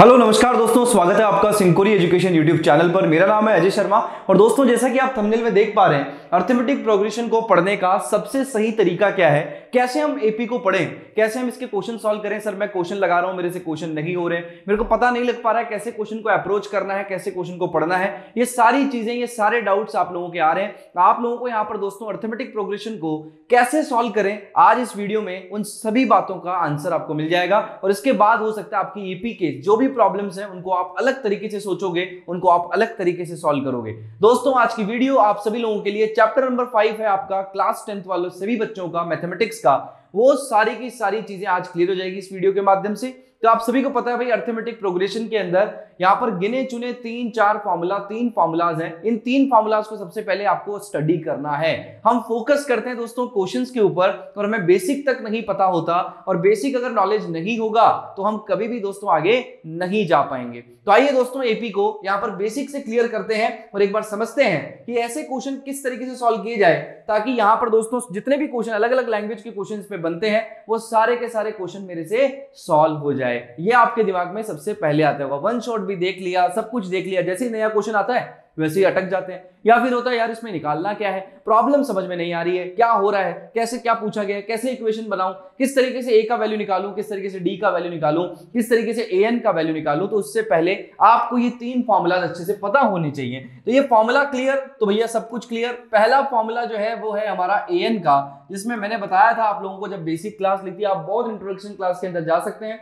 Hello नमस्कार दोस्तों, स्वागत है आपका सिंहकोरी एजुकेशन यूट्यूब चैनल पर। मेरा नाम है अजय शर्मा और दोस्तों जैसा कि आप थंबनेल में देख पा रहे हैं, अरिथमेटिक प्रोग्रेशन को पढ़ने का सबसे सही तरीका क्या है, कैसे हम एपी को पढ़ें, कैसे हम इसके क्वेश्चन सॉल्व करें। सर मैं क्वेश्चन लगा रहा हूं, मेरे से क्वेश्चन नहीं हो रहे, मेरे को पता नहीं लग पा रहा है कैसे क्वेश्चन को अप्रोच करना है, कैसे क्वेश्चन को पढ़ना है। ये सारी चीजें, ये सारे डाउट्स आप लोगों के आ रहे हैं। आप लोगों को यहाँ पर दोस्तों अरिथमेटिक प्रोग्रेशन को कैसे सॉल्व करें, आज इस वीडियो में उन सभी बातों का आंसर आपको मिल जाएगा। और इसके बाद हो सकता है आपकी ईपी के जो भी प्रॉब्लम्स हैं उनको आप अलग तरीके से सोचोगे, उनको आप अलग तरीके से सॉल्व करोगे। दोस्तों आज की वीडियो आप सभी लोगों के लिए चैप्टर नंबर 5 है आपका, क्लास 10th वालों सभी बच्चों का मैथमेटिक्स का, वो सारी की सारी चीजें आज क्लियर हो जाएगी इस वीडियो के माध्यम से। तो आप सभी को पता है भाई, अरिथमेटिक प्रोग्रेशन के अंदर यहाँ पर गिने चुने तीन फार्मूलाज हैं। इन तीन फार्मूलाज को सबसे पहले आपको स्टडी करना है। हम फोकस करते हैं दोस्तों क्वेश्चंस के ऊपर और हमें बेसिक तक नहीं पता होता, और बेसिक अगर नॉलेज नहीं होगा तो हम कभी भी दोस्तों आगे नहीं जा पाएंगे। तो आइए दोस्तों एपी को यहाँ पर बेसिक से क्लियर करते हैं और एक बार समझते हैं कि ऐसे क्वेश्चन किस तरीके से सॉल्व किए जाए, ताकि यहाँ पर दोस्तों जितने भी क्वेश्चन अलग अलग लैंग्वेज के क्वेश्चन पे बनते हैं वो सारे के सारे क्वेश्चन मेरे से सॉल्व हो जाए। ये आपके दिमाग में सबसे पहले आता होगा। वन शॉट भी देख लिया, सब कुछ देख लिया, जैसे ही नया क्वेश्चन आता है वैसे ही अटक जाते हैं, या फिर होता है यार इसमें निकालना क्या है, प्रॉब्लम समझ में नहीं आ रही है, क्या हो रहा है, कैसे क्या पूछा गया है, कैसे इक्वेशन बनाऊं, किस तरीके से ए का वैल्यू निकालूं, किस तरीके से डी का वैल्यू निकालूं, किस तरीके से ए एन का वैल्यू निकालूं। तो उससे पहले आपको ये तीन फॉर्मूलाज अच्छे से पता होने चाहिए। तो ये फॉर्मूला क्लियर तो भैया सब कुछ क्लियर। पहला फॉर्मूला जो है वो है हमारा ए एन का, जिसमें मैंने बताया था आप लोगों को जब बेसिक क्लास ली थी। आप बहुत इंट्रोडक्शन क्लास के अंदर जा सकते हैं,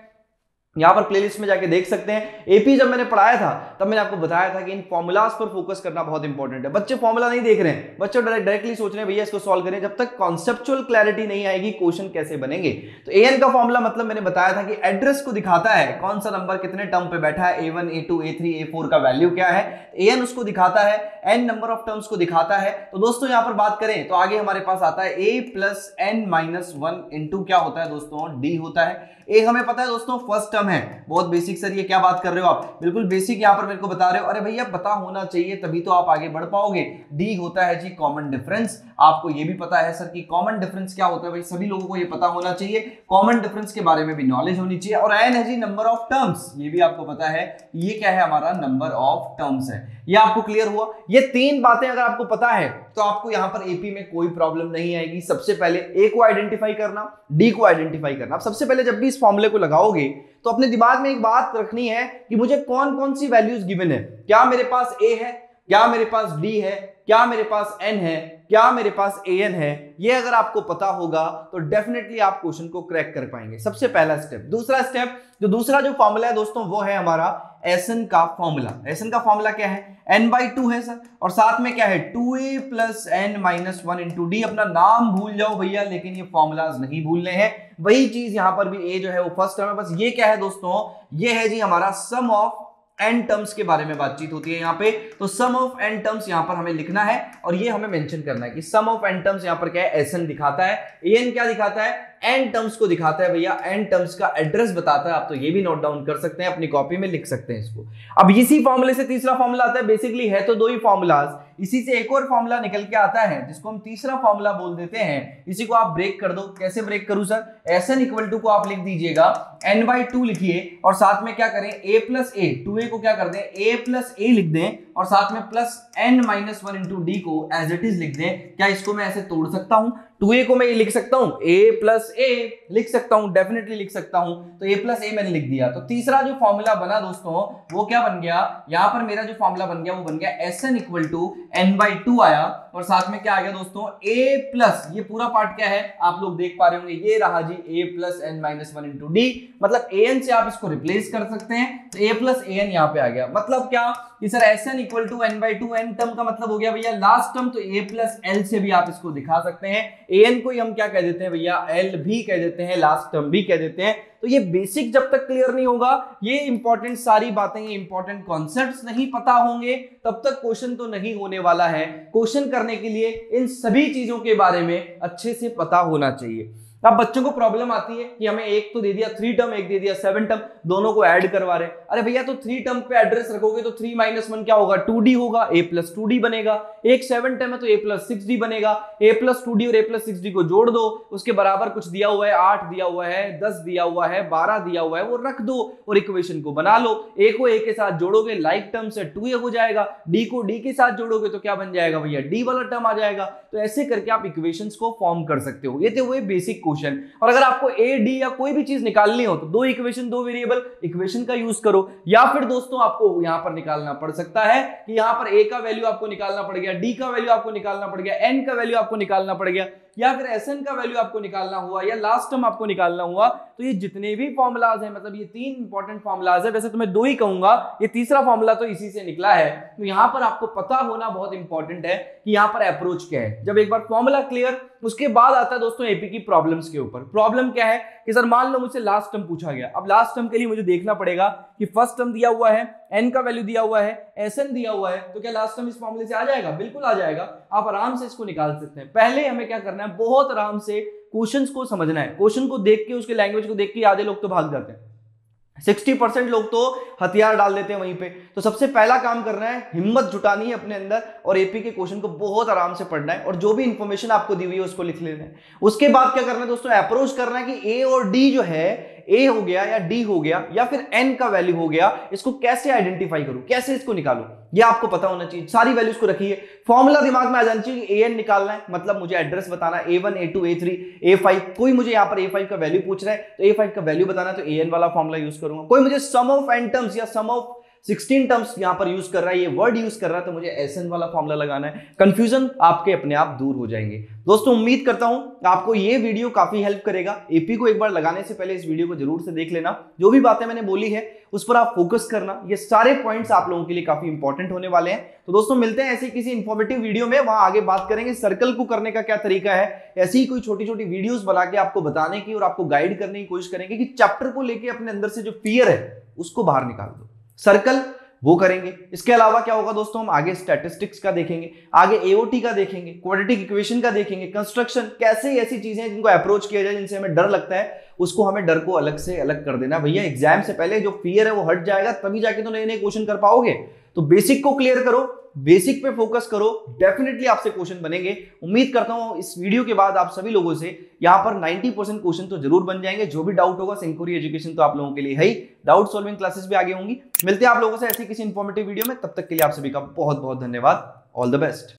यहाँ पर प्लेलिस्ट में जाके देख सकते हैं। एपी जब मैंने पढ़ाया था तब मैंने आपको बताया था कि इन फॉर्मुलाज पर फोकस करना बहुत इंपॉर्टेंट है। बच्चे फॉर्मुला नहीं देख रहे हैं, बच्चे डायरेक्टली सोच रहे हैं भैया इसको सॉल्व करें। जब तक कॉन्सेप्चुअल क्लैरिटी नहीं आएगी क्वेश्चन कैसे बनेंगे। तो ए एन का फॉर्मुला मतलब मैंने बताया था कि एड्रेस को दिखाता है कौन सा नंबर कितने टर्म पे बैठा है, A1 A2 A3 A4 का वैल्यू क्या है। ए एन उसको दिखाता है, एन नंबर ऑफ टर्म्स को दिखाता है। तो दोस्तों यहाँ पर बात करें तो आगे हमारे पास आता है A plus N minus one into क्या होता है दोस्तों, डी होता है। ए हमें पता है दोस्तों फर्स्ट टर्म है, बहुत बेसिक। सर ये क्या बात कर रहे हो आप, बिल्कुल बेसिक यहाँ पर मेरे को बता रहे हो। अरे भैया पता होना चाहिए तभी तो आप आगे बढ़ पाओगे। डी होता है जी कॉमन डिफरेंस, आपको ये भी पता है सर कि कॉमन डिफरेंस क्या होता है। भाई सभी लोगों को ये पता होना चाहिए, कॉमन डिफरेंस के बारे में भी नॉलेज होनी चाहिए। और एन है जी नंबर ऑफ टर्म्स, ये भी आपको पता है। ये क्या है हमारा नंबर ऑफ टर्म्स है, ये आपको क्लियर हुआ। ये तीन बातें अगर आपको पता है तो आपको यहाँ पर एपी में कोई प्रॉब्लम नहीं आएगी। सबसे पहले ए को आइडेंटिफाई करना, डी को आइडेंटिफाई करना। आप सबसे पहले जब भी इस फॉर्मूले को लगाओगे तो अपने दिमाग में एक बात रखनी है कि मुझे कौन कौन सी वैल्यूज गिवन है। क्या मेरे पास ए है, क्या मेरे पास डी है, क्या मेरे पास एन है, क्या मेरे पास ए एन है। ये अगर आपको पता होगा तो डेफिनेटली आप क्वेश्चन को क्रैक कर पाएंगे। सबसे पहला स्टेप। दूसरा स्टेप, जो दूसरा जो फॉर्मूला है दोस्तों वो है हमारा एस एन का फॉर्मूला। एस एन का फॉर्मूला क्या है, एन बाई टू है सर, और साथ में क्या है 2a plus N minus one into D. अपना नाम भूल जाओ भैया, लेकिन ये फॉर्मूलाज नहीं भूलने हैं। वही चीज यहाँ पर भी, ए जो है वो फर्स्ट टर्म है बस। ये क्या है दोस्तों, ये है जी हमारा सम ऑफ एन टर्म्स के बारे में बातचीत होती है यहाँ पे। तो सम ऑफ एन टर्म्स यहाँ पर हमें लिखना है और ये हमें मेंशन करना है कि सम ऑफ एन टर्म्स यहाँ पर क्या है, एसएन दिखाता है। एएन क्या दिखाता है, एन टर्म्स को दिखाता है भैया, एन टर्म्स का एड्रेस बताता है। आप तो ये भी नोट डाउन कर सकते हैं, अपनी कॉपी में लिख सकते हैं इसको। अब इसी फॉर्मूले से तीसरा फॉर्मूला आता है। बेसिकली है तो दो ही फॉर्मूलाज, इसी से एक और फॉर्मूला निकल के आता है जिसको हम तीसरा फॉर्मूला बोल देते हैं। इसी को आप ब्रेक कर दो। कैसे ब्रेक करूं sir, S N equal to को आप लिख दीजिएगा एन बाई टू लिखिए, और साथ में क्या करें ए प्लस ए, 2a को क्या कर दें ए प्लस ए लिख दें, और साथ में plus N minus one into D को एज इट इज लिख दें। क्या इसको मैं ऐसे तोड़ सकता हूं, 2a को मैं ये लिख सकता हूं, a प्लस ए लिख सकता हूं, डेफिनेटली लिख सकता हूं। तो a प्लस ए मैंने लिख दिया। तो तीसरा जो फॉर्मूला बना दोस्तों वो क्या बन गया, यहाँ पर मेरा जो फॉर्मूला बन गया वो बन गया S N equal to N by two आया, और साथ में क्या आ गया दोस्तों a प्लस, ये पूरा पार्ट क्या है आप लोग देख पा रहे होंगे, ये रहा जी a plus N minus one into D. मतलब an से आप इसको रिप्लेस कर सकते हैं, तो a प्लस an यहाँ पे आ गया। मतलब क्या कि sir S N equal to N by two, N term का मतलब हो गया भैया लास्ट टर्म। तो a प्लस एल से भी आप इसको दिखा सकते हैं। एन को ही हम क्या कह देते हैं भैया, एल भी कह देते हैं, लास्ट टर्म भी कह देते हैं। तो ये बेसिक जब तक क्लियर नहीं होगा, ये इंपॉर्टेंट सारी बातें, ये इंपॉर्टेंट कॉन्सेप्ट्स नहीं पता होंगे तब तक क्वेश्चन तो नहीं होने वाला है। क्वेश्चन करने के लिए इन सभी चीजों के बारे में अच्छे से पता होना चाहिए। अब बच्चों को प्रॉब्लम आती है कि हमें एक तो दे दिया 3 टर्म, एक दे दिया 7 टर्म, दोनों को ऐड करवा रहे। अरे भैया तो 3 टर्म पे एड्रेस रखोगे तो 3 - 1 क्या होगा, 2d होगा, a + 2d बनेगा। एक 7 टर्म है तो a + 6d बनेगा। a + 2d और a + 6d को जोड़ दो, उसके बराबर कुछ दिया हुआ है, 8 दिया हुआ है, 10 दिया हुआ है, 12 दिया हुआ है, वो रख दो और इक्वेशन को बना लो। a को a के साथ जोड़ोगे लाइक टर्म से 2a हो जाएगा, d को d के साथ जोड़ोगे तो क्या बन जाएगा भैया, d वाला टर्म आ जाएगा। तो ऐसे करके आप इक्वेशन को फॉर्म कर सकते हो। ये थे वो बेसिक क्वेश्चन। और अगर आपको ए डी या कोई भी चीज निकालनी हो तो 2 इक्वेशन 2 वेरिएबल इक्वेशन का यूज करो, या फिर दोस्तों आपको यहां पर निकालना पड़ सकता है कि यहां पर ए का वैल्यू आपको निकालना पड़ गया, डी का वैल्यू आपको निकालना पड़ गया, एन का वैल्यू आपको निकालना पड़ गया, या फिर एसएन का वैल्यू आपको निकालना हुआ, या लास्ट टर्म आपको निकालना हुआ। तो ये जितने भी फॉर्मुलाज हैं, मतलब ये 3 इंपॉर्टेंट फॉर्मुलाज है, वैसे तो मैं 2 ही कहूंगा, ये तीसरा फॉर्मुला तो इसी से निकला है। तो यहाँ पर आपको पता होना बहुत इंपॉर्टेंट है कि यहाँ पर अप्रोच क्या है। जब एक बार फॉर्मुला क्लियर, उसके बाद आता है दोस्तों एपी की प्रॉब्लम्स के ऊपर। प्रॉब्लम क्या है कि सर मान लो मुझसे लास्ट टर्म पूछा गया, अब लास्ट टर्म के लिए मुझे देखना पड़ेगा कि फर्स्ट टर्म दिया हुआ है, एन का वैल्यू दिया हुआ है, एसएन दिया हुआ है, तो क्या लास्ट टर्म इस फॉर्मुले से आ जाएगा? बिल्कुल आ जाएगा, आप आराम से इसको निकाल सकते हैं। पहले हमें क्या करना है, बहुत आराम से क्वेश्चंस को समझना है। क्वेश्चन को देख के, उसके लैंग्वेज को देख के आधे लोग तो भाग जाते हैं, 60% लोग तो हथियार डाल देते हैं वहीं पे। तो सबसे पहला काम करना है, हिम्मत जुटानी है अपने अंदर और एपी के क्वेश्चन को बहुत आराम से पढ़ना है और जो भी इंफॉर्मेशन आपको दी हुई है उसको लिख लेना है। उसके बाद क्या करना है दोस्तों, अप्रोच करना है कि ए और डी जो है, ए हो गया या डी हो गया या फिर एन का वैल्यू हो गया, इसको कैसे आइडेंटिफाई करूं, कैसे इसको निकालूं, ये आपको पता होना चाहिए। सारी वैल्यूज को रखिए, फॉर्मुला दिमाग में आ जाना चाहिए कि एन निकालना है, मतलब मुझे एड्रेस बताना, a1, a2, a3, a5, कोई मुझे यहाँ पर a5 का वैल्यू पूछ रहा है तो a5 का वैल्यू बताना है तो an वाला फॉर्मुला यूज करूंगा। कोई मुझे सम ऑफ n टर्म्स या सम ऑफ 16 टर्म्स यहां पर यूज कर रहा है, ये वर्ड यूज कर रहा है तो मुझे एसएन वाला फॉर्मुला लगाना है। कंफ्यूजन आपके अपने आप दूर हो जाएंगे। दोस्तों उम्मीद करता हूं आपको ये वीडियो काफी हेल्प करेगा। एपी को एक बार लगाने से पहले इस वीडियो को जरूर से देख लेना, जो भी बातें मैंने बोली है उस पर आप फोकस करना, ये सारे पॉइंट्स आप लोगों के लिए काफी इंपॉर्टेंट होने वाले हैं। तो दोस्तों मिलते हैं ऐसे किसी इंफॉर्मेटिव वीडियो में, वहां आगे बात करेंगे सर्कल को करने का क्या तरीका है। ऐसी ही कोई छोटी छोटी वीडियोस बना के आपको बताने की और आपको गाइड करने की कोशिश करेंगे कि चैप्टर को लेके अपने अंदर से जो फियर है उसको बाहर निकाल दो, सर्कल वो करेंगे। इसके अलावा क्या होगा दोस्तों, हम आगे स्टैटिस्टिक्स का देखेंगे, आगे एओटी का देखेंगे, क्वाड्रेटिक इक्वेशन का देखेंगे, कंस्ट्रक्शन, कैसे ऐसी चीजें जिनको अप्रोच किया जाए, जिनसे हमें डर लगता है उसको, हमें डर को अलग से अलग कर देना भैया। एग्जाम से पहले जो फियर है वो हट जाएगा, तभी जाके तो नए नए क्वेश्चन कर पाओगे। तो बेसिक को क्लियर करो, बेसिक पे फोकस करो, डेफिनेटली आपसे क्वेश्चन बनेंगे। उम्मीद करता हूं इस वीडियो के बाद आप सभी लोगों से यहां पर 90% क्वेश्चन तो जरूर बन जाएंगे। जो भी डाउट होगा, सिंघकोरी एजुकेशन तो आप लोगों के लिए है ही, डाउट सॉल्विंग क्लासेस भी आगे होंगी। मिलते हैं आप लोगों से ऐसी किसी इंफॉर्मेटिव वीडियो में, तब तक के लिए आप सभी का बहुत बहुत धन्यवाद। All the best.